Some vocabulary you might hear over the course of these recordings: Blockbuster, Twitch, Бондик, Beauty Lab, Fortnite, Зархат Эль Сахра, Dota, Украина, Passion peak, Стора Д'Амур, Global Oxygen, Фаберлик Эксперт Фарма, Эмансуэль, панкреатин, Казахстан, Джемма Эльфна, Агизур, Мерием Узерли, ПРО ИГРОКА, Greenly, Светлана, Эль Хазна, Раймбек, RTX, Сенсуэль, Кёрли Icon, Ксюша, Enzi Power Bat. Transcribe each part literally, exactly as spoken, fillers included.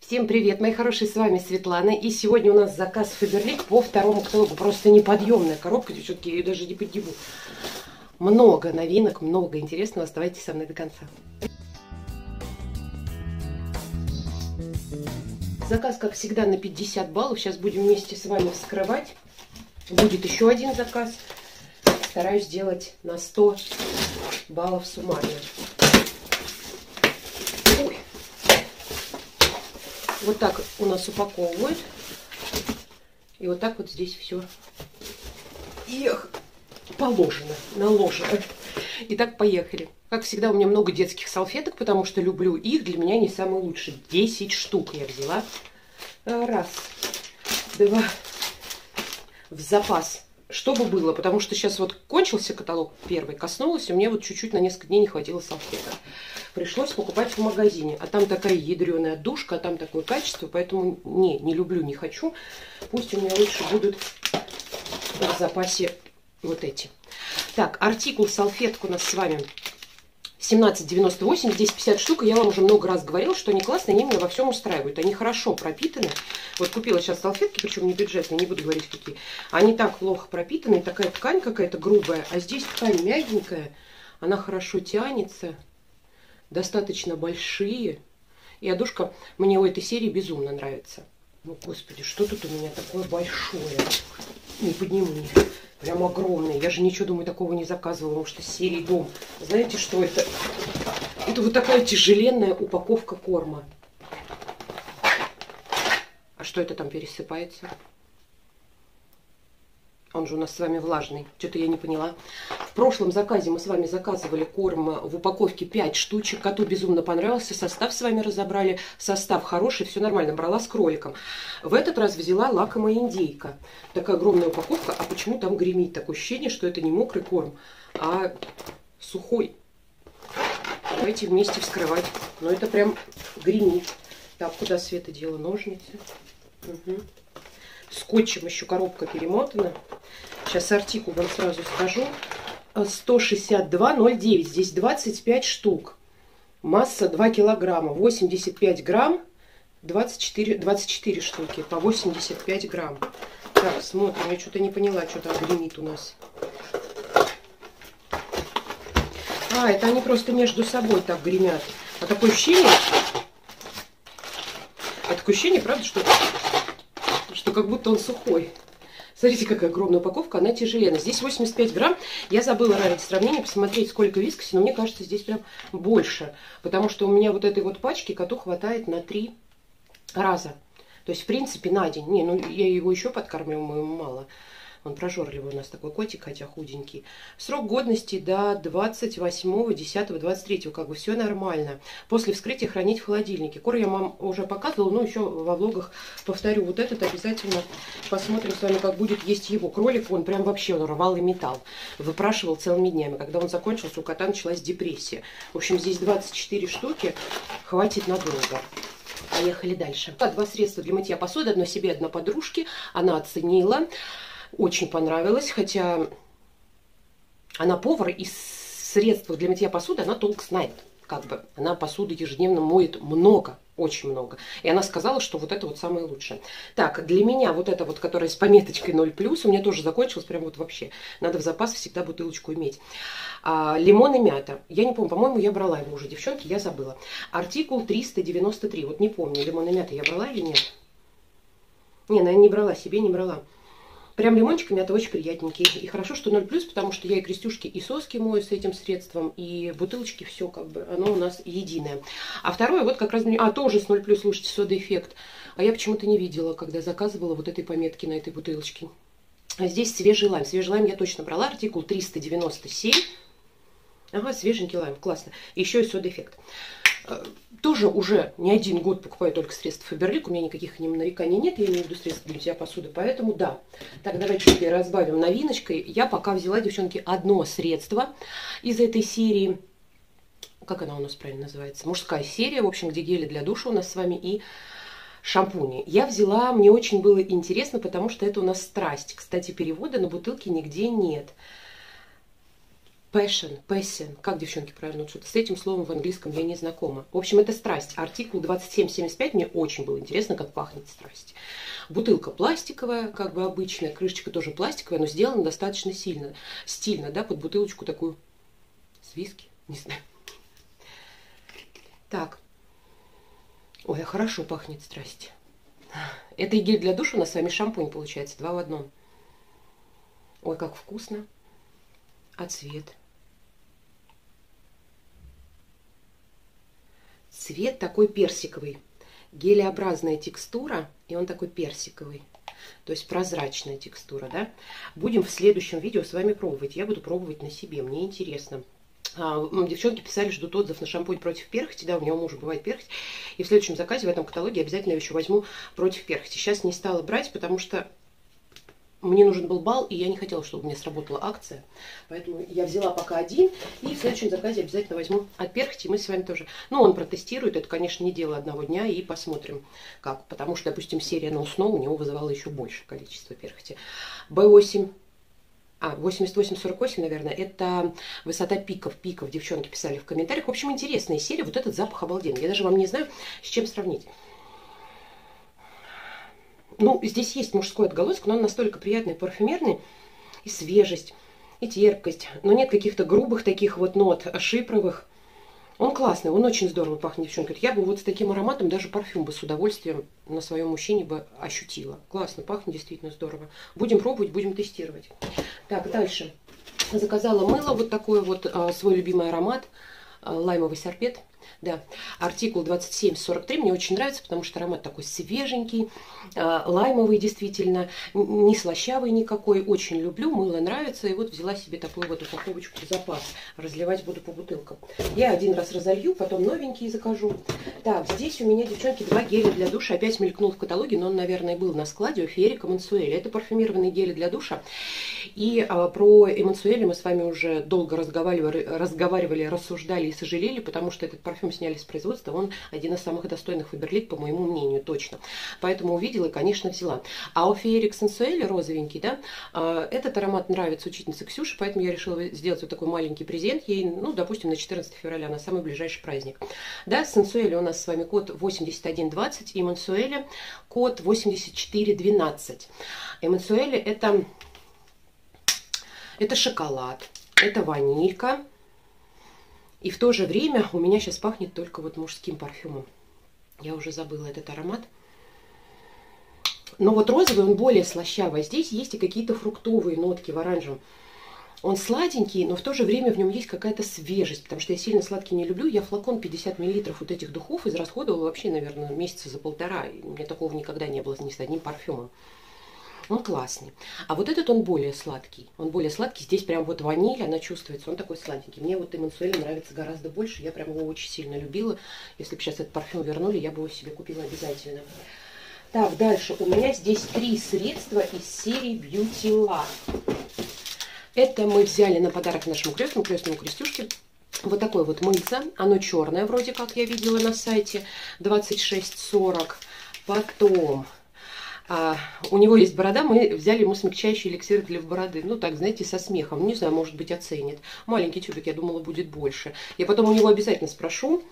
Всем привет, мои хорошие, с вами Светлана. И сегодня у нас заказ Фаберлик по второму каталогу. Просто неподъемная коробка, девчонки, я ее даже не подниму. Много новинок, много интересного. Оставайтесь со мной до конца. Заказ, как всегда, на пятьдесят баллов. Сейчас будем вместе с вами вскрывать. Будет еще один заказ. Стараюсь сделать на сто баллов суммарно. Ой. Вот так у нас упаковывают. И вот так вот здесь все. Эх, положено, наложено. Итак, поехали. Как всегда, у меня много детских салфеток, потому что люблю их. Для меня они самые лучшие. десять штук я взяла. Раз, два. В запас. Чтобы было, потому что сейчас вот кончился каталог первый, коснулась, и мне вот чуть-чуть на несколько дней не хватило салфеток. Пришлось покупать в магазине. А там такая ядреная душка, а там такое качество, поэтому не, не люблю, не хочу. Пусть у меня лучше будут в запасе вот эти. Так, артикул салфеток у нас с вами семнадцать девяносто восемь, здесь пятьдесят штук, и я вам уже много раз говорила, что они классные, они меня во всем устраивают, они хорошо пропитаны. Вот купила сейчас салфетки, причем не бюджетные, не буду говорить какие. Они так плохо пропитаны, такая ткань какая-то грубая, а здесь ткань мягенькая, она хорошо тянется, достаточно большие. И одушка мне у этой серии безумно нравится. Ну, господи, что тут у меня такое большое? Не подниму, не. Прям огромный. Я же ничего, думаю, такого не заказывала, потому что серий дом. Знаете, что это? Это вот такая тяжеленная упаковка корма. А что это там пересыпается? Он же у нас с вами влажный. Что-то я не поняла. В прошлом заказе мы с вами заказывали корм в упаковке пять штучек. Коту безумно понравился. Состав с вами разобрали. Состав хороший, все нормально. Брала с кроликом. В этот раз взяла лакомая индейка. Такая огромная упаковка. А почему там гремит? Такое ощущение, что это не мокрый корм, а сухой. Давайте вместе вскрывать. Но это прям гремит. Так, куда Света дела? Ножницы. Угу. Скотчем еще коробка перемотана. Сейчас артикул вам сразу скажу. сто шестьдесят два ноль девять. Здесь двадцать пять штук. Масса два килограмма. восемьдесят пять грамм. двадцать четыре, двадцать четыре штуки по восемьдесят пять грамм. Так, смотрим. Я что-то не поняла, что там гремит у нас. А, это они просто между собой так гремят. А такое ощущение... А такое ощущение, правда, что... что как будто он сухой. Смотрите, какая огромная упаковка, она тяжеленная. Здесь восемьдесят пять грамм. Я забыла равить сравнение, посмотреть, сколько вискоса, но мне кажется, здесь прям больше. Потому что у меня вот этой вот пачки коту хватает на три раза. То есть, в принципе, на день. Не, ну я его еще подкармливаю, ему мало. Он прожорливый у нас такой котик, хотя худенький. Срок годности до двадцать восьмого десятого двадцать третьего. Как бы все нормально. После вскрытия хранить в холодильнике. Корм я вам уже показывала, но еще во влогах повторю. Вот этот обязательно посмотрим с вами, как будет есть его. Кролик, он прям вообще он рвал и металл. Выпрашивал целыми днями. Когда он закончился, у кота началась депрессия. В общем, здесь двадцать четыре штуки. Хватит надолго. Поехали дальше. Два средства для мытья посуды. Одно себе, одно подружке. Она оценила. Очень понравилось, хотя она повар, и средства для мытья посуды она толк знает. Как бы она посуду ежедневно моет много, очень много. И она сказала, что вот это вот самое лучшее. Так, для меня вот это вот, которая с пометочкой ноль плюс, у меня тоже закончилось прям вот вообще. Надо в запас всегда бутылочку иметь. А, лимон и мята. Я не помню, по-моему, я брала его уже, девчонки, я забыла. Артикул триста девяносто три. Вот не помню, лимон и мята я брала или нет. Не, наверное, не брала, себе не брала. Прям лимончик, мята очень приятненький. И хорошо, что ноль плюс, потому что я и крестюшки, и соски мою с этим средством, и бутылочки, все как бы, оно у нас единое. А второе, вот как раз, а тоже с ноль плюс, слушайте, сода-эффект. А я почему-то не видела, когда заказывала вот этой пометки на этой бутылочке. А здесь свежий лайм. Свежий лайм я точно брала, артикул триста девяносто семь. Ага, свеженький лайм, классно. Еще и сода-эффект. Тоже уже не один год покупаю только средства Фаберлик. У меня никаких к ним нареканий нет. Я имею в виду средства для мытья посуды. Поэтому да. Так, давайте теперь разбавим новиночкой. Я пока взяла, девчонки, одно средство из этой серии. Как она у нас правильно называется? Мужская серия. В общем, где гели для душа у нас с вами и шампуни. Я взяла, мне очень было интересно, потому что это у нас страсть. Кстати, перевода на бутылке нигде нет. Passion, passion, как девчонки правильно учат? С этим словом в английском я не знакома. В общем, это страсть. Артикул двадцать семь семьдесят пять, мне очень было интересно, как пахнет страсть. Бутылка пластиковая, как бы обычная, крышечка тоже пластиковая, но сделана достаточно сильно, стильно, да, под бутылочку такую с виски, не знаю. Так. Ой, а хорошо пахнет страсть. Это и гель для душа, у нас с вами шампунь получается, два в одном. Ой, как вкусно. А цвет? Цвет такой персиковый. Гелеобразная текстура, и он такой персиковый. То есть прозрачная текстура, да? Будем в следующем видео с вами пробовать. Я буду пробовать на себе, мне интересно. Девчонки писали, ждут отзыв на шампунь против перхоти, да, у меня у мужа бывает перхоть, и в следующем заказе в этом каталоге обязательно еще возьму против перхоти. Сейчас не стала брать, потому что мне нужен был балл, и я не хотела, чтобы у меня сработала акция, поэтому я взяла пока один, и в следующем заказе обязательно возьму от перхоти, и мы с вами тоже, ну, он протестирует, это, конечно, не дело одного дня, и посмотрим, как, потому что, допустим, серия No Snow у него вызывала еще большее количество перхоти. бэ восемь. А, восемьдесят восемь сорок восемь, наверное, это высота пиков, пиков, девчонки писали в комментариях. В общем, интересная серия, вот этот запах обалденный. Я даже вам не знаю, с чем сравнить. Ну, здесь есть мужской отголосок, но он настолько приятный, парфюмерный, и свежесть, и терпкость. Но нет каких-то грубых таких вот нот, шипровых. Он классный, он очень здорово пахнет, девчонки. Я бы вот с таким ароматом даже парфюм бы с удовольствием на своем мужчине бы ощутила. Классно пахнет, действительно здорово. Будем пробовать, будем тестировать. Так, дальше. Заказала мыло, вот такой вот, свой любимый аромат, лаймовый сорбет. Да, артикул двадцать семь сорок три мне очень нравится, потому что аромат такой свеженький, лаймовый действительно, не слащавый никакой, очень люблю, мыло нравится, и вот взяла себе такую вот упаковочку в запас, разливать буду по бутылкам. Я один раз разолью, потом новенькие закажу. Так, здесь у меня, девчонки, два геля для душа, опять мелькнул в каталоге, но он, наверное, был на складе, у Феерика Мансуэля. Это парфюмированные гели для душа, и а, про Эмансуэля мы с вами уже долго разговаривали, разговаривали, рассуждали и сожалели, потому что этот парфюм сняли с производства, он один из самых достойных Фаберлик, по моему мнению, точно. Поэтому увидела и, конечно, взяла. А у Феерик Сенсуэля розовенький, да, этот аромат нравится учительнице Ксюше, поэтому я решила сделать вот такой маленький презент ей, ну, допустим, на четырнадцатое февраля, на самый ближайший праздник. Да, Сенсуэля у нас с вами код восемьдесят один двадцать, и Мансуэля код восемьдесят четыре двенадцать. Мансуэля это, это шоколад, это ванилька. И в то же время у меня сейчас пахнет только вот мужским парфюмом. Я уже забыла этот аромат. Но вот розовый, он более слащавый. Здесь есть и какие-то фруктовые нотки в оранжевом. Он сладенький, но в то же время в нем есть какая-то свежесть, потому что я сильно сладкий не люблю. Я флакон пятьдесят миллилитров вот этих духов израсходовала вообще, наверное, месяца за полтора. У меня такого никогда не было ни с одним парфюмом. Он классный. А вот этот он более сладкий. Он более сладкий. Здесь прям вот ваниль, она чувствуется. Он такой сладенький. Мне вот Эмансуэль нравится гораздо больше. Я прям его очень сильно любила. Если бы сейчас этот парфюм вернули, я бы его себе купила обязательно. Так, дальше. У меня здесь три средства из серии Beauty Lab. Это мы взяли на подарок нашему крестному, крестному крестюшке. Вот такое вот мыльце. Оно черное вроде как, я видела на сайте. двадцать шесть сорок. Потом... А, у него есть борода, мы взяли ему смягчающий эликсир для бороды. Ну, так, знаете, со смехом. Не знаю, может быть, оценит. Маленький тюбик, я думала, будет больше. Я потом у него обязательно спрошу,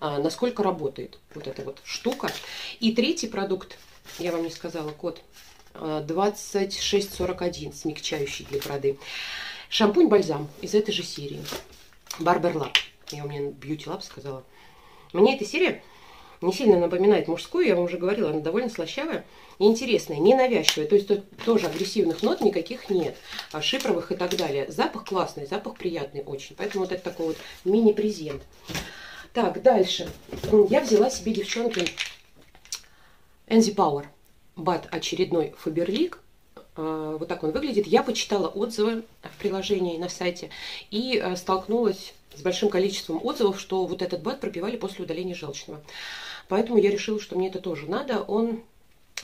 а, насколько работает вот эта вот штука. И третий продукт, я вам не сказала, код двадцать шесть сорок один, смягчающий для бороды. Шампунь-бальзам из этой же серии. Barber Lab. Я у меня Beauty Lab сказала. Мне эта серия... не сильно напоминает мужскую, я вам уже говорила, она довольно слащавая и интересная, ненавязчивая. То есть тут тоже агрессивных нот никаких нет, шипровых и так далее. Запах классный, запах приятный очень. Поэтому вот это такой вот мини-презент. Так, дальше. Я взяла себе, девчонки, Enzi Power Bat очередной Фаберлик. Вот так он выглядит. Я почитала отзывы в приложении на сайте и столкнулась с большим количеством отзывов, что вот этот бат пропивали после удаления желчного. Поэтому я решила, что мне это тоже надо. Он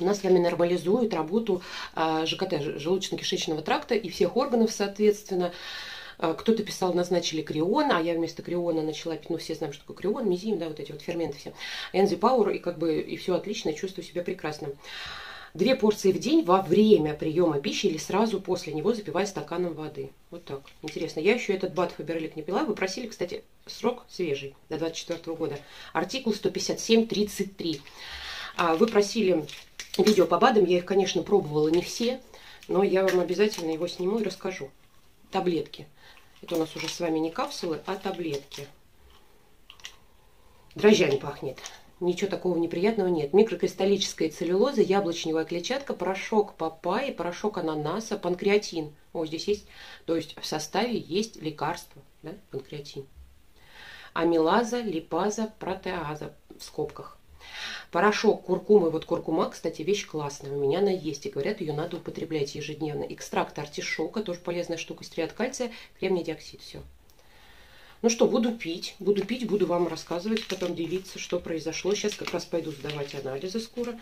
у нас с вами нормализует работу ЖКТ, желудочно-кишечного тракта и всех органов, соответственно. Кто-то писал, назначили крион, а я вместо криона начала пить, ну, все знаем, что такое крион, мизим, да, вот эти вот ферменты все. Enzi Power, и как бы, и все отлично, чувствую себя прекрасно. две порции в день во время приема пищи или сразу после него, запивая стаканом воды. Вот так. Интересно. Я еще этот бат Фаберлик не пила. Вы просили, кстати, срок свежий до двадцать четвёртого года. Артикул сто пятьдесят семь тридцать три. Вы просили видео по БАДам. Я их, конечно, пробовала не все, но я вам обязательно его сниму и расскажу. Таблетки. Это у нас уже с вами не капсулы, а таблетки. Дрожжами пахнет. Ничего такого неприятного нет. Микрокристаллическая целлюлоза, яблочневая клетчатка, порошок папайи, порошок ананаса, панкреатин. О, здесь есть, то есть в составе есть лекарство, да, панкреатин. Амилаза, липаза, протеаза в скобках. Порошок куркумы, вот куркума, кстати, вещь классная, у меня она есть, и говорят, ее надо употреблять ежедневно. Экстракт артишока, тоже полезная штука, стреат кальция, кремний диоксид, все. Ну что, буду пить, буду пить, буду вам рассказывать, потом делиться, что произошло. Сейчас как раз пойду сдавать анализы скоро.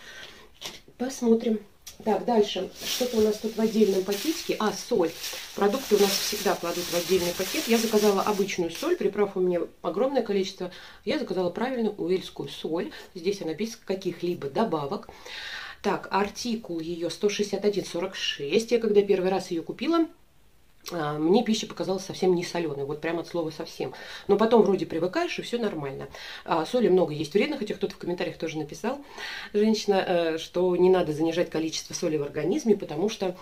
Посмотрим. Так, дальше. Что-то у нас тут в отдельном пакетике. А, соль. Продукты у нас всегда кладут в отдельный пакет. Я заказала обычную соль, приправ у меня огромное количество. Я заказала правильную уэльскую соль. Здесь она без каких-либо добавок. Так, артикул ее сто шестьдесят один сорок шесть. Я когда первый раз ее купила, мне пища показалась совсем не соленой, вот прямо от слова совсем. Но потом вроде привыкаешь, и все нормально. А соли много есть вредно, хотя кто-то в комментариях тоже написал, женщина, что не надо занижать количество соли в организме, потому что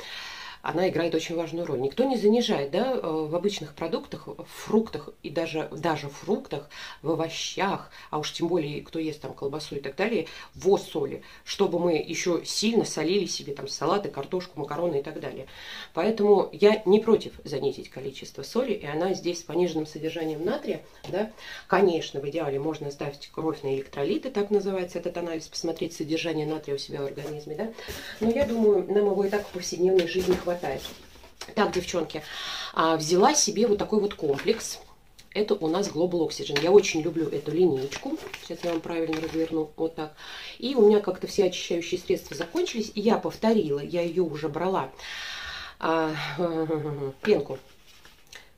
она играет очень важную роль. Никто не занижает, да, в обычных продуктах, в фруктах и даже, даже в фруктах, в овощах, а уж тем более, кто ест там колбасу и так далее, ввоз соли, чтобы мы еще сильно солили себе там салаты, картошку, макароны и так далее. Поэтому я не против занизить количество соли, и она здесь с пониженным содержанием натрия, да, конечно, в идеале можно ставить кровь на электролиты, так называется этот анализ, посмотреть содержание натрия у себя в организме, да, но я думаю, нам его и так в повседневной жизни хватает. Хватает. Так, девчонки, взяла себе вот такой вот комплекс. Это у нас Global Oxygen. Я очень люблю эту линейку. Сейчас я вам правильно разверну. Вот так. И у меня как-то все очищающие средства закончились. И я повторила, я ее уже брала, а, пенку.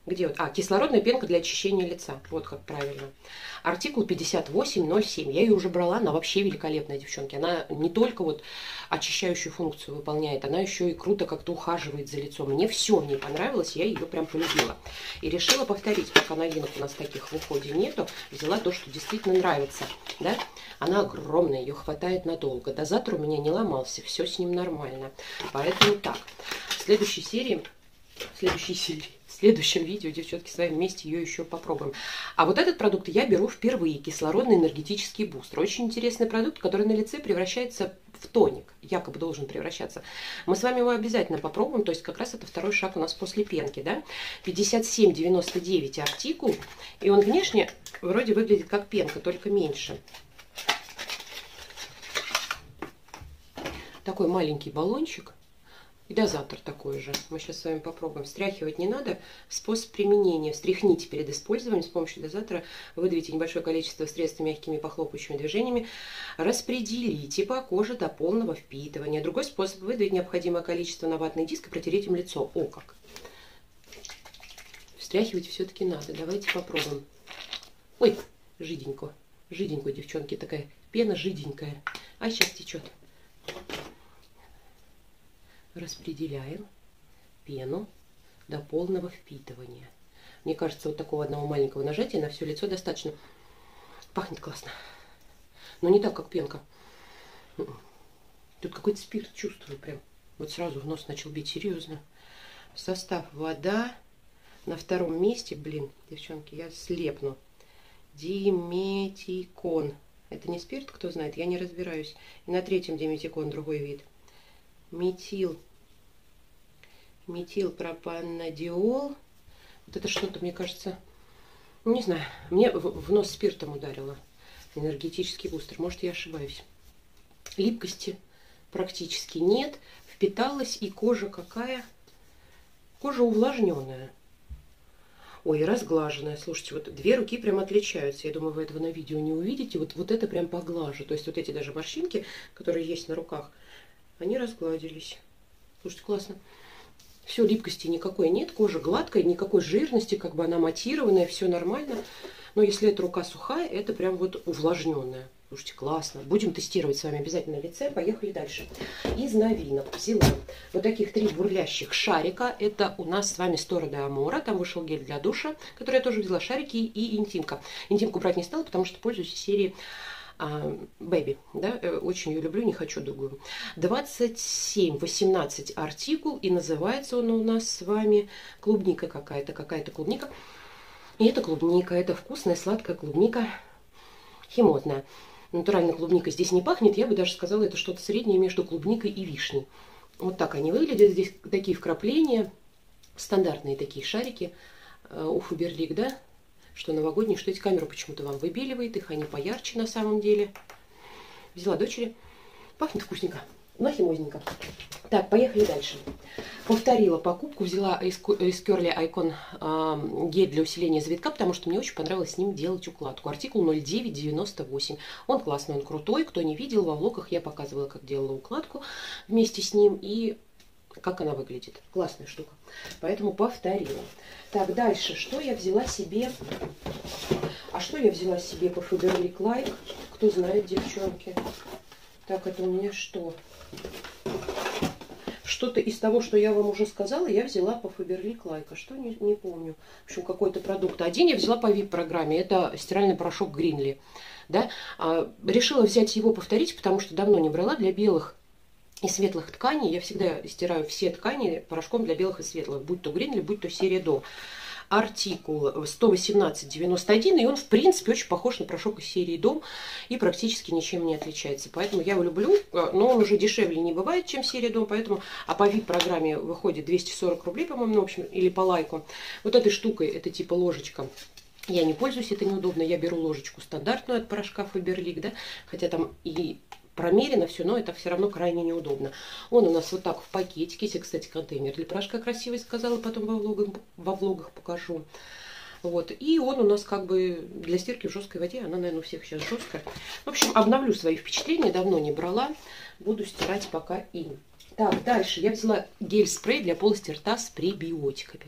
Где вот? А, кислородная пенка для очищения лица. Вот как правильно. Артикул пятьдесят восемь ноль семь. Я ее уже брала. Она вообще великолепная, девчонки. Она не только вот очищающую функцию выполняет, она еще и круто как-то ухаживает за лицом. Мне все не понравилось, я ее прям полюбила. И решила повторить, пока новинок у нас таких в уходе нету. Взяла то, что действительно нравится. Да? Она огромная, ее хватает надолго. Дозатор у меня не ломался, все с ним нормально. Поэтому так. В следующей серии... В следующей серии... В следующем видео, девчонки, с вами вместе ее еще попробуем. А вот этот продукт я беру впервые. Кислородный энергетический бустер. Очень интересный продукт, который на лице превращается в тоник. Якобы должен превращаться. Мы с вами его обязательно попробуем. То есть как раз это второй шаг у нас после пенки, да? пятьдесят семь девяносто девять артикул. И он внешне вроде выглядит как пенка, только меньше. Такой маленький баллончик. И дозатор такой же. Мы сейчас с вами попробуем. Встряхивать не надо. Способ применения. Встряхните перед использованием. С помощью дозатора выдавите небольшое количество средств мягкими похлопающими движениями. Распределите по коже до полного впитывания. Другой способ — выдавить необходимое количество на ватный диск и протереть им лицо. О как! Встряхивать все-таки надо. Давайте попробуем. Ой, жиденько. Жиденько, девчонки. Такая пена жиденькая. А сейчас течет. Распределяем пену до полного впитывания. Мне кажется, вот такого одного маленького нажатия на все лицо достаточно. Пахнет классно. Но не так, как пенка. Тут какой-то спирт чувствую прям. Вот сразу в нос начал бить. Серьезно. Состав: вода. На втором месте, блин, девчонки, я слепну. Диметикон. Это не спирт, кто знает, я не разбираюсь. И на третьем диметикон, другой вид. Метил, метилпропанадиол, вот это что-то, мне кажется, не знаю, мне в нос спиртом ударило, энергетический бустер, может, я ошибаюсь. Липкости практически нет, впиталась, и кожа какая? Кожа увлажненная. Ой, разглаженная. Слушайте, вот две руки прям отличаются. Я думаю, вы этого на видео не увидите. Вот, вот это прям поглажу, то есть вот эти даже морщинки, которые есть на руках, они разгладились. Слушайте, классно. Все, липкости никакой нет, кожа гладкая, никакой жирности, как бы она матированная, все нормально. Но если эта рука сухая, это прям вот увлажненная. Слушайте, классно. Будем тестировать с вами обязательно лице. Поехали дальше. Из новинок взяла вот таких три бурлящих шарика. Это у нас с вами Стора Д'Амура. Там вышел гель для душа, который я тоже взяла. Шарики и интимка. Интимку брать не стала, потому что пользуюсь серией Бэби, да, очень ее люблю, не хочу другую. двадцать семь восемнадцать артикул, и называется он у нас с вами клубника какая-то, какая-то клубника. И это клубника, это вкусная, сладкая клубника, химотная. Натуральная клубника здесь не пахнет, я бы даже сказала, это что-то среднее между клубникой и вишней. Вот так они выглядят, здесь такие вкрапления, стандартные такие шарики у Фаберлик, да? Что новогодние, что эти камеры почему-то вам выбеливает. Их они поярче на самом деле. Взяла дочери. Пахнет вкусненько, но химозненько. Так, поехали дальше. Повторила покупку. Взяла из, из Кёрли Icon э, гель для усиления завитка, потому что мне очень понравилось с ним делать укладку. Артикул ноль девять девяносто восемь. Он классный, он крутой. Кто не видел, во влогах я показывала, как делала укладку вместе с ним. И как она выглядит. Классная штука. Поэтому повторила. Так, дальше. Что я взяла себе? А что я взяла себе по Фаберлик Лайк? Кто знает, девчонки. Так, это у меня что? Что-то из того, что я вам уже сказала, я взяла по Фаберлик Лайк. А что? Не, не помню. В общем, какой-то продукт. Один я взяла по ви ай пи-программе. Это стиральный порошок Greenly. Да? А, решила взять его повторить, потому что давно не брала для белых и светлых тканей. Я всегда стираю все ткани порошком для белых и светлых, будь то Greenly, будь то серия До. Артикул сто восемнадцать девяносто один, и он, в принципе, очень похож на порошок из серии Дом и практически ничем не отличается. Поэтому я его люблю, но он уже дешевле не бывает, чем серия Дом, поэтому, а по ви ай пи-программе выходит двести сорок рублей, по-моему, ну, в общем, или по лайку. Вот этой штукой, это типа ложечка, я не пользуюсь, это неудобно, я беру ложечку стандартную от порошка Фаберлик, да, хотя там и промерено все, но это все равно крайне неудобно. Он у нас вот так в пакетике. Здесь, кстати, контейнер для порошка красивый, сказала, потом во влогах, во влогах покажу. Вот. И он у нас как бы для стирки в жесткой воде. Она, наверное, у всех сейчас жесткая. В общем, обновлю свои впечатления. Давно не брала. Буду стирать пока им. Так, дальше я взяла гель-спрей для полости рта с пребиотиками.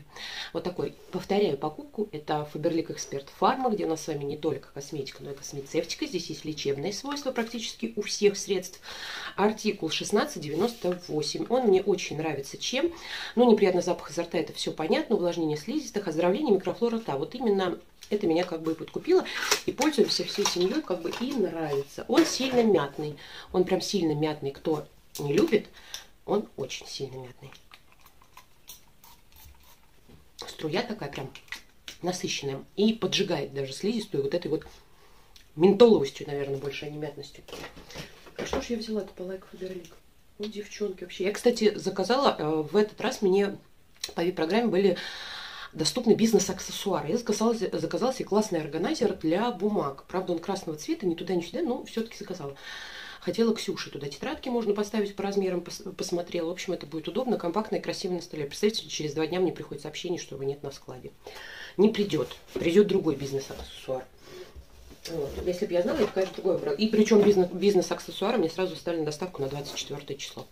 Вот такой. Повторяю покупку. Это Фаберлик Эксперт Фарма, где у нас с вами не только косметика, но и космецевтика. Здесь есть лечебные свойства практически у всех средств. Артикул шестнадцать девяносто восемь. Он мне очень нравится чем? Ну, неприятный запах изо рта, это все понятно. Увлажнение слизистых, оздоровление микрофлоры рта. Вот именно это меня как бы и подкупило. И пользуемся всей семьей, как бы и нравится. Он сильно мятный. Он прям сильно мятный. Кто не любит... Он очень сильно мятный. Струя такая прям насыщенная. И поджигает даже слизистую вот этой вот ментоловостью, наверное, больше, а не мятностью. А что ж я взяла-то по лайк Фаберлик? Ну, девчонки, вообще. Я, кстати, заказала, в этот раз мне по ви ай пи-программе были доступны бизнес-аксессуары. Я заказала, заказала себе классный органайзер для бумаг. Правда, он красного цвета, ни туда, ни сюда, но все-таки заказала. Хотела Ксюше туда тетрадки можно поставить по размерам, пос посмотрела. В общем, это будет удобно, компактно и красиво на столе. Представьте, через два дня мне приходит сообщение, что его нет на складе. Не придет. Придет другой бизнес-аксессуар. Вот. Если бы я знала, я бы, конечно, другое брала. И причем бизнес-аксессуары мне сразу стали на доставку на двадцать четвёртое число.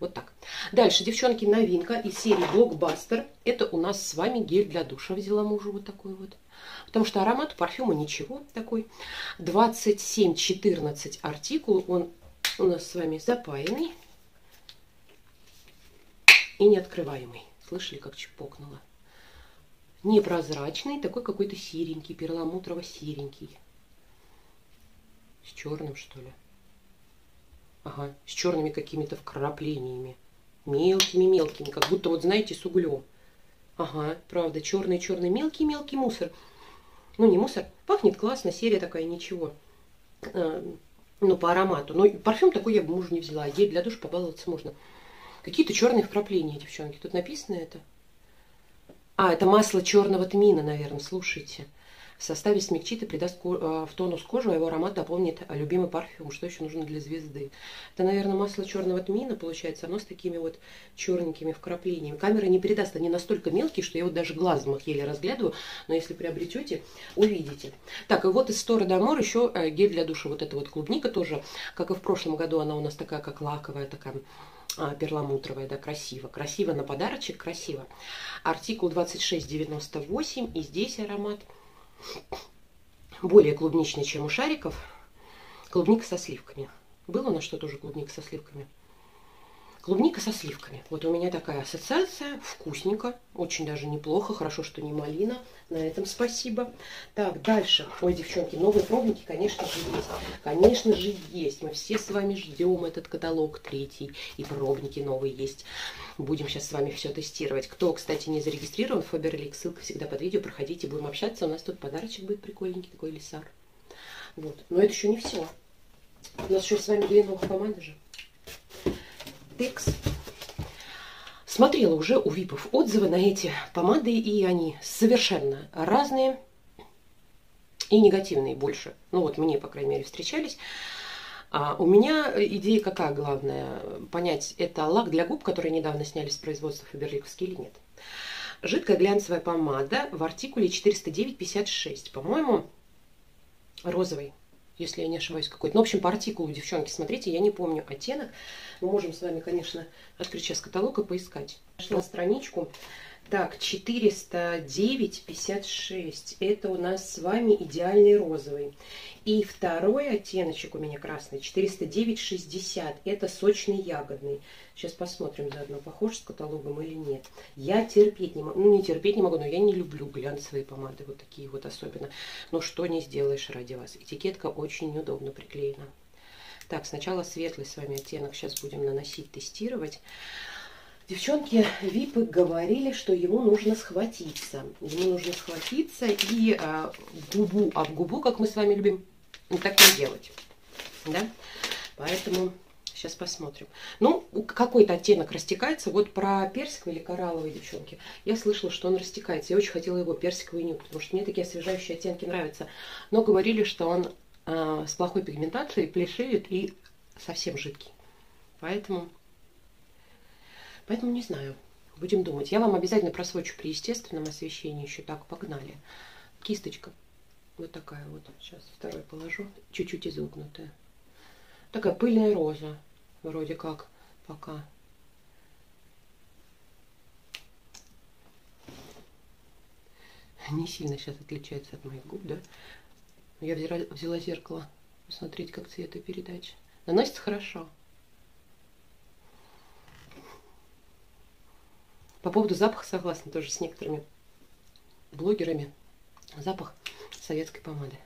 Вот так. Дальше, девчонки, новинка из серии Blockbuster. Это у нас с вами гель для душа. Взяла мужу вот такой вот. Потому что аромат парфюма ничего такой. двадцать семь четырнадцать артикул. Он у нас с вами запаянный и неоткрываемый. Слышали, как чпокнуло? Непрозрачный, такой какой-то серенький, перламутрово-серенький. С черным, что ли? Ага, с черными какими-то вкраплениями. Мелкими-мелкими, как будто, вот знаете, с углем. Ага, правда, черный-черный, мелкий-мелкий мусор. Ну, не мусор. Пахнет классно, серия такая, ничего. А, ну, по аромату. Но парфюм такой я бы мужу не взяла. Ей для душа побаловаться можно. Какие-то черные вкрапления, девчонки. Тут написано это. А, это масло черного тмина, наверное, слушайте. В составе смягчит и придаст в тонус кожу, а его аромат дополнит любимый парфюм. Что еще нужно для звезды? Это, наверное, масло черного тмина, получается. Оно с такими вот черненькими вкраплениями. Камера не передаст. Они настолько мелкие, что я вот даже глазом их еле разглядываю. Но если приобретете, увидите. Так, и вот из Стора Д'Амур еще гель для душа. Вот эта вот клубника тоже, как и в прошлом году, она у нас такая, как лаковая, такая... А, перламутровая, да, красиво. Красиво на подарочек, красиво. Артикул двадцать шесть девяносто восемь. И здесь аромат более клубничный, чем у шариков. Клубника со сливками. Было у нас что-то уже клубника со сливками? Клубника со сливками. Вот у меня такая ассоциация. Вкусненько. Очень даже неплохо. Хорошо, что не малина. На этом спасибо. Так, дальше. Ой, девчонки, новые пробники, конечно же, есть. Конечно же, есть. Мы все с вами ждем этот каталог третий. И пробники новые есть. Будем сейчас с вами все тестировать. Кто, кстати, не зарегистрирован в Фаберлик, ссылка всегда под видео. Проходите, будем общаться. У нас тут подарочек будет прикольненький. Такой лисар. Вот. Но это еще не все. У нас еще с вами две новых команды же. Текс. Смотрела уже у випов отзывы на эти помады, и они совершенно разные и негативные больше. Ну вот мне, по крайней мере, встречались. А у меня идея какая главная? Понять, это лак для губ, который недавно сняли с производства фаберликовский или нет. Жидкая глянцевая помада в артикуле четыреста девять пятьдесят шесть. По-моему, розовый. Если я не ошибаюсь, какой-то. Ну, в общем, по артикулу, девчонки, смотрите, я не помню оттенок. Мы можем с вами, конечно, открыть сейчас каталог и поискать. Нашла страничку. Так, четыреста девять пятьдесят шесть. Это у нас с вами идеальный розовый. И второй оттеночек у меня красный, четыреста девять шестьдесят. Это сочный ягодный. Сейчас посмотрим заодно, похож с каталогом или нет. Я терпеть не могу. Ну, не терпеть не могу, но я не люблю глянцевые помады. Вот такие вот особенно. Но что не сделаешь ради вас. Этикетка очень неудобно приклеена. Так, сначала светлый с вами оттенок. Сейчас будем наносить, тестировать. Девчонки, випы говорили, что ему нужно схватиться. Ему нужно схватиться и а, губу об губу, как мы с вами любим, так не делать. Да? Поэтому сейчас посмотрим. Ну, какой-то оттенок растекается. Вот про персиковый или коралловый, девчонки, я слышала, что он растекается. Я очень хотела его персиковый нюд, потому что мне такие освежающие оттенки нравятся. Но говорили, что он а, с плохой пигментацией, плешивит и совсем жидкий. Поэтому... Поэтому не знаю. Будем думать. Я вам обязательно просвечу при естественном освещении еще. Так, погнали. Кисточка. Вот такая вот. Сейчас второй положу. Чуть-чуть изогнутая. Такая пыльная роза. Вроде как. Пока. Не сильно сейчас отличается от моих губ, да? Я взяла, взяла зеркало. Посмотреть, как цвета передачи. Наносится хорошо. По поводу запаха согласна тоже с некоторыми блогерами. Запах советской помады.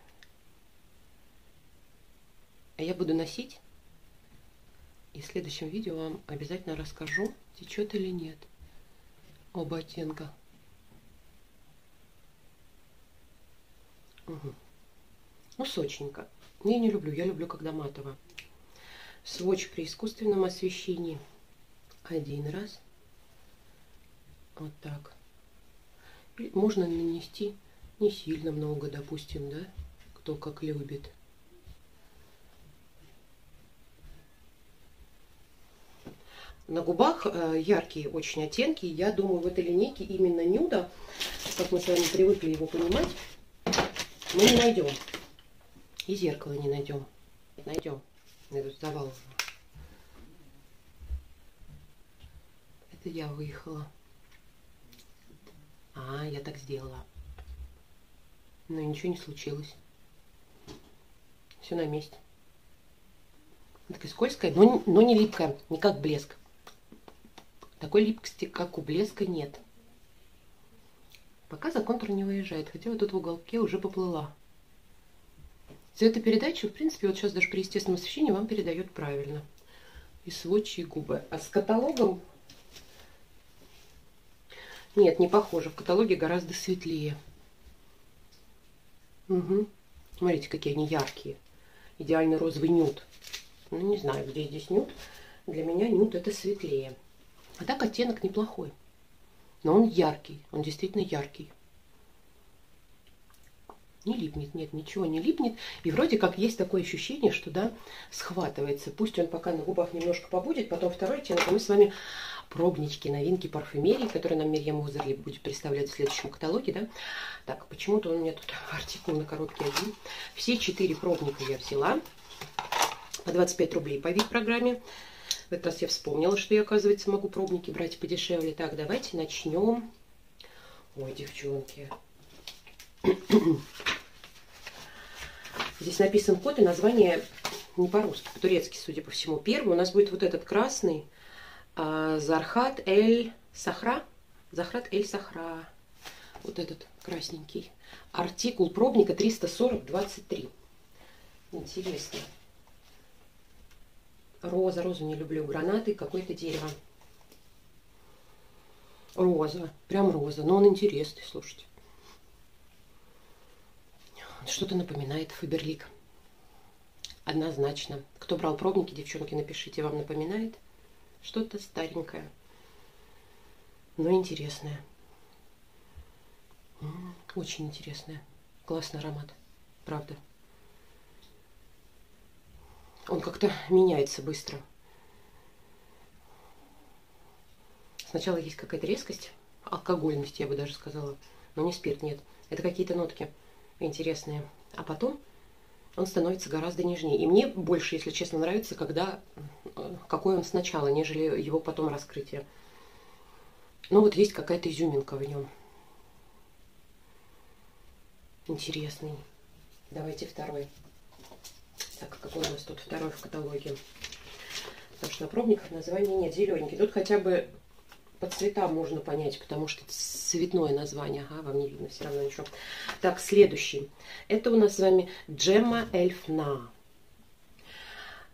А я буду носить. И в следующем видео вам обязательно расскажу, течет или нет. Оба оттенка. Угу. Ну, сочненько. Я не люблю. Я люблю, когда матово. Свотч при искусственном освещении. Один раз. Вот так. Можно нанести не сильно много, допустим, да? Кто как любит. На губах яркие очень оттенки. Я думаю, в этой линейке именно нюда, как мы с вами привыкли его понимать, мы не найдем. И зеркало не найдем. Найдем. Я тут завал. Это я выехала. А, я так сделала. Но ничего не случилось. Все на месте. Такая скользкая, но, но не липкая. Не как блеск. Такой липкости, как у блеска, нет. Пока за контур не выезжает. Хотя вот тут в уголке уже поплыла. Цветопередачу, в принципе, вот сейчас даже при естественном освещении вам передает правильно. И сводчи, и губы. А с каталогом... Нет, не похоже. В каталоге гораздо светлее. Угу. Смотрите, какие они яркие. Идеально розовый нюд. Ну, не знаю, где здесь нюд. Для меня нюд это светлее. А так оттенок неплохой. Но он яркий. Он действительно яркий. Не липнет. Нет, ничего не липнет. И вроде как есть такое ощущение, что, да, схватывается. Пусть он пока на губах немножко побудет. Потом второй оттенок. Мы с вами... Пробнички, новинки парфюмерии, которые нам Мерием Узерли будет представлять в следующем каталоге, да? Так, почему-то у меня тут артикул на коробке один. Все четыре пробника я взяла. По двадцать пять рублей по вип-программе. В этот раз я вспомнила, что я, оказывается, могу пробники брать подешевле. Так, давайте начнем. Ой, девчонки. Здесь написан код и название не по-русски, по-турецки, судя по всему. Первый у нас будет вот этот красный, Зархат Эль Сахра. Зархат Эль Сахра. Вот этот красненький. Артикул пробника триста сорок двадцать три. Интересно. Роза. Розу не люблю. Гранаты. Какое-то дерево. Роза. Прям роза. Но он интересный, слушайте. Что-то напоминает Фаберлик. Однозначно. Кто брал пробники, девчонки, напишите, вам напоминает что-то старенькое, но интересное. Очень интересное. Классный аромат. Правда. Он как-то меняется быстро. Сначала есть какая-то резкость, алкогольность, я бы даже сказала. Но не спирт, нет. Это какие-то нотки интересные. А потом он становится гораздо нежнее. И мне больше, если честно, нравится, когда какой он сначала, нежели его потом раскрытие. Но вот есть какая-то изюминка в нем. Интересный. Давайте второй. Так, какой у нас тут второй в каталоге? Потому что на пробниках названия нет. Зелененький. Тут хотя бы по цветам можно понять, потому что цветное название. Ага, вам не видно все равно ничего. Так, следующий. Это у нас с вами Джемма Эльфна.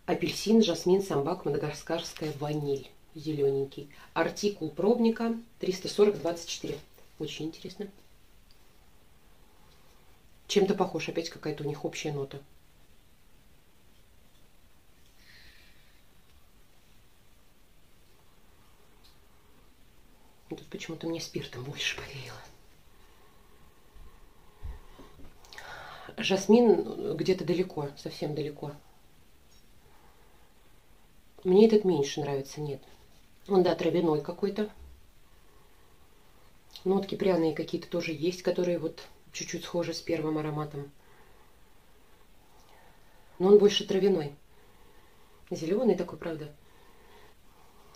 Апельсин, жасмин, самбак, мадагаскарская ваниль. Зелененький. Артикул пробника триста сорок двадцать четыре. Очень интересно. Чем-то похож. Опять какая-то у них общая нота. Тут почему-то мне спиртом больше повеяло. Жасмин где-то далеко, совсем далеко. Мне этот меньше нравится, нет. Он, да, травяной какой-то. Нотки пряные какие-то тоже есть, которые вот чуть-чуть схожи с первым ароматом. Но он больше травяной. Зеленый такой, правда.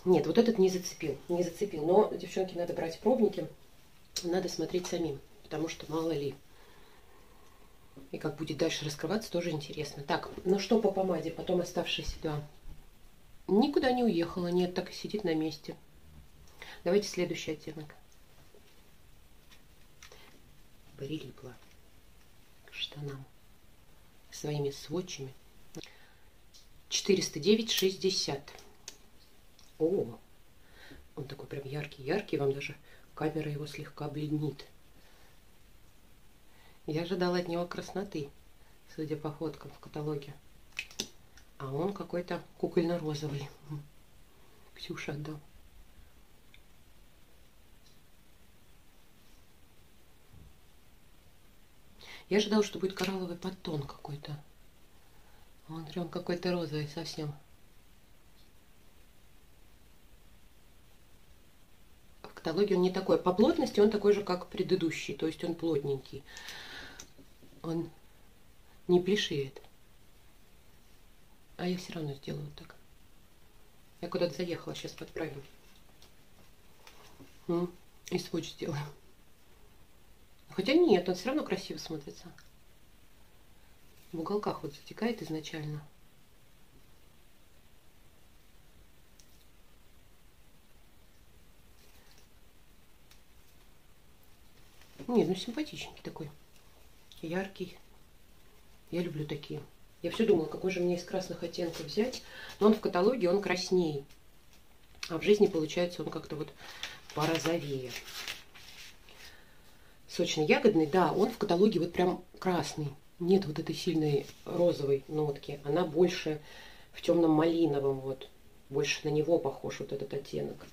Нет, вот этот не зацепил, не зацепил. Но, девчонки, надо брать пробники, надо смотреть самим, потому что мало ли. И как будет дальше раскрываться, тоже интересно. Так, ну что по помаде, потом оставшиеся два. Никуда не уехала, нет, так и сидит на месте. Давайте следующий оттенок. Прилипла к штанам своими сводчами. четыреста девять шестьдесят. О, он такой прям яркий-яркий, вам даже камера его слегка бледнит. Я ожидала от него красноты, судя по фоткам в каталоге. А он какой-то кукольно-розовый. Ксюша отдал. Я ожидала, что будет коралловый подтон какой-то. Он прям какой-то розовый совсем. В каталоге он не такой. По плотности он такой же, как предыдущий. То есть он плотненький. Он не плешивеет. А я все равно сделаю вот так. Я куда-то заехала. Сейчас подправим. И сводч сделаем. Хотя нет, он все равно красиво смотрится. В уголках вот затекает изначально. Нет, ну симпатичненький такой. Яркий. Я люблю такие. Я все думала, какой же мне из красных оттенков взять. Но он в каталоге, он красней. А в жизни, получается, он как-то вот порозовее. Сочно-ягодный, да, он в каталоге вот прям красный. Нет вот этой сильной розовой нотки. Она больше в темном малиновом, вот. Больше на него похож вот этот оттенок.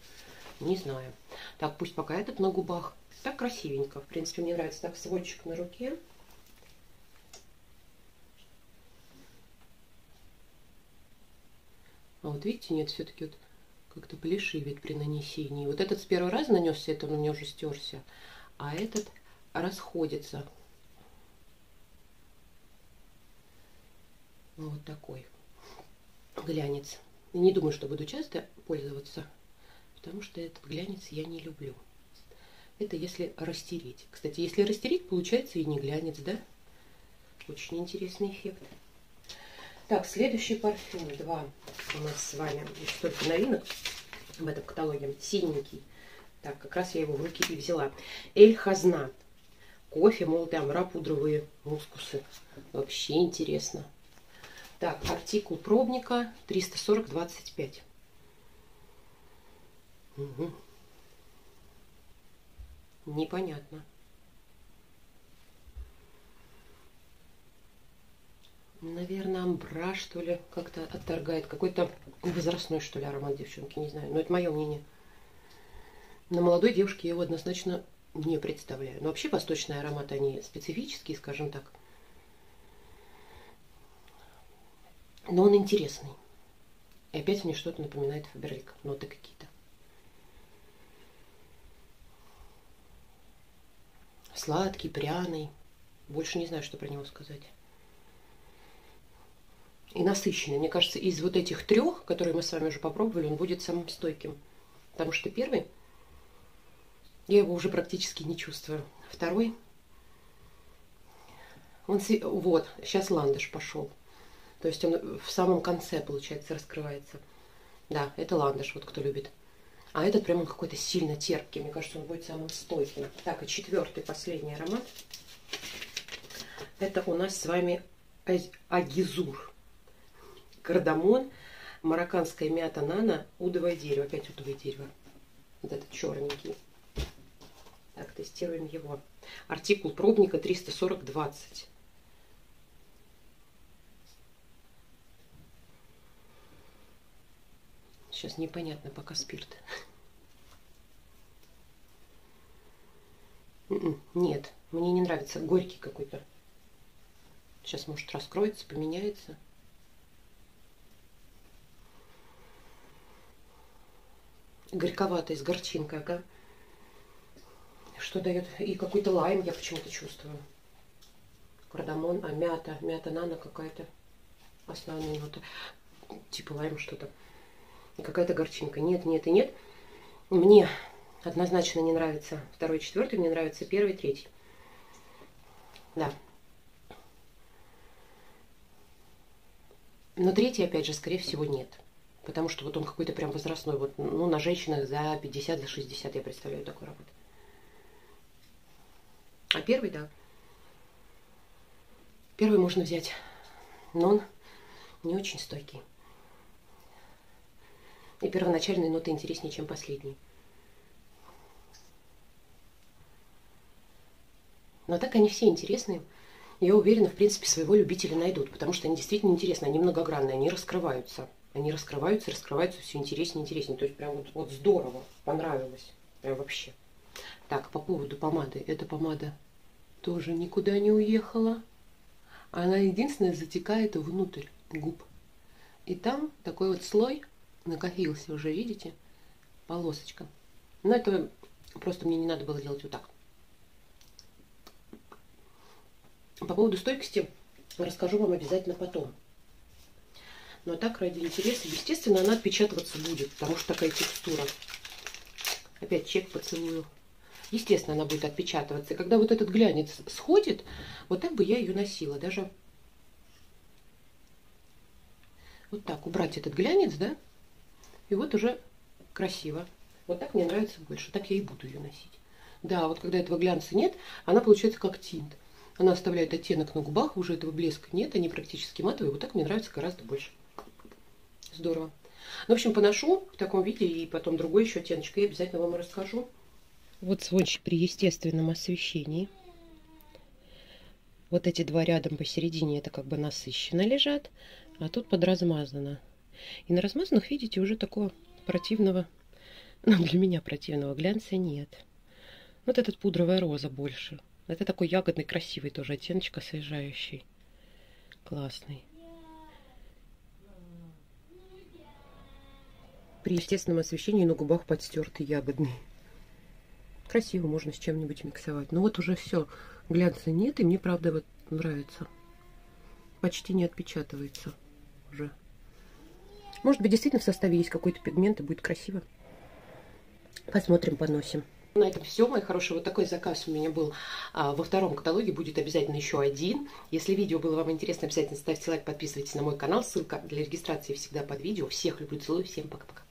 Не знаю. Так, пусть пока этот на губах. Так красивенько. В принципе, мне нравится. Так, сводчик на руке. А вот видите, нет, все-таки вот как-то плешивит при нанесении. Вот этот с первого раза нанесся, это он у меня уже стерся. А этот расходится. Вот такой глянец. Не думаю, что буду часто пользоваться, потому что этот глянец я не люблю. Это если растереть. Кстати, если растереть, получается и не глянец, да? Очень интересный эффект. Так, следующий парфюм. Два у нас с вами столько новинок в этом каталоге. Синенький. Так, как раз я его в руки и взяла. Эль Хазна. Кофе, молотая амбра, пудровые мускусы. Вообще интересно. Так, артикул пробника триста сорок двадцать пять. Угу. Непонятно. Наверное, амбра, что ли, как-то отторгает. Какой-то возрастной, что ли, аромат, девчонки, не знаю. Но это мое мнение. На молодой девушке я его однозначно не представляю. Но вообще восточные ароматы, они специфические, скажем так. Но он интересный. И опять мне что-то напоминает Фаберлик. Ноты какие-то. Сладкий, пряный. Больше не знаю, что про него сказать. И насыщенный. Мне кажется, из вот этих трех, которые мы с вами уже попробовали, он будет самым стойким. Потому что первый... Я его уже практически не чувствую. Второй. Он, вот, сейчас ландыш пошел. То есть он в самом конце, получается, раскрывается. Да, это ландыш, вот кто любит. А этот прям он какой-то сильно терпкий. Мне кажется, он будет самым стойким. Так, и четвертый, последний аромат. Это у нас с вами Агизур. Кардамон, марокканская мята нано, удовое дерево. Опять удовое дерево. Вот этот черненький. Так, тестируем его. Артикул пробника триста сорок двадцать. Сейчас непонятно пока спирт. Нет, мне не нравится. Горький какой-то. Сейчас, может, раскроется, поменяется. Горьковатый, с горчинкой, ага. Что дает? И какой-то лайм я почему-то чувствую. Кардамон, а мята. Мята нано какая-то основная нота. Типа лайм что-то. И какая-то горчинка. Нет, нет и нет. Мне однозначно не нравится второй, четвертый. Мне нравится первый, третий. Да. Но третий, опять же, скорее всего, нет. Потому что вот он какой-то прям возрастной. Вот, ну, на женщинах за пятьдесят, за шестьдесят я представляю такую работу. А первый, да. Первый можно взять. Но он не очень стойкий. И первоначальные ноты интереснее, чем последний. Но так они все интересные. Я уверена, в принципе, своего любителя найдут. Потому что они действительно интересны. Они многогранные, они раскрываются. Они раскрываются, раскрываются все интереснее и интереснее. То есть прям вот, вот здорово. Понравилось. Прям вообще. Так, по поводу помады. Эта помада тоже никуда не уехала. Она единственная затекает внутрь губ. И там такой вот слой накопился уже, видите? Полосочка. Но это просто мне не надо было делать вот так. По поводу стойкости расскажу вам обязательно потом. Но так, ради интереса, естественно, она отпечатываться будет, потому что такая текстура. Опять чек поцелую. Естественно, она будет отпечатываться. И когда вот этот глянец сходит, вот так бы я ее носила. Даже вот так убрать этот глянец, да? И вот уже красиво. Вот так мне нравится больше. Так я и буду ее носить. Да, вот когда этого глянца нет, она получается как тинт. Она оставляет оттенок на губах, уже этого блеска нет, они практически матовые. Вот так мне нравится гораздо больше. Здорово. Ну, в общем, поношу в таком виде, и потом другой еще оттеночек, я обязательно вам расскажу. Вот сводч при естественном освещении. Вот эти два рядом посередине, это как бы насыщенно лежат, а тут подразмазано. И на размазанных, видите, уже такого противного, ну, для меня противного глянца нет. Вот этот пудровая роза больше. Это такой ягодный, красивый тоже оттеночек, освежающий. Классный. При естественном освещении на губах подстертый ягодный. Красиво можно с чем-нибудь миксовать. Но вот уже все, глянца нет, и мне правда вот нравится. Почти не отпечатывается уже. Может быть, действительно в составе есть какой-то пигмент, и будет красиво. Посмотрим, поносим. На этом все, мои хорошие. Вот такой заказ у меня был. Во втором каталоге будет обязательно еще один. Если видео было вам интересно, обязательно ставьте лайк, подписывайтесь на мой канал. Ссылка для регистрации всегда под видео. Всех люблю, целую, всем пока-пока.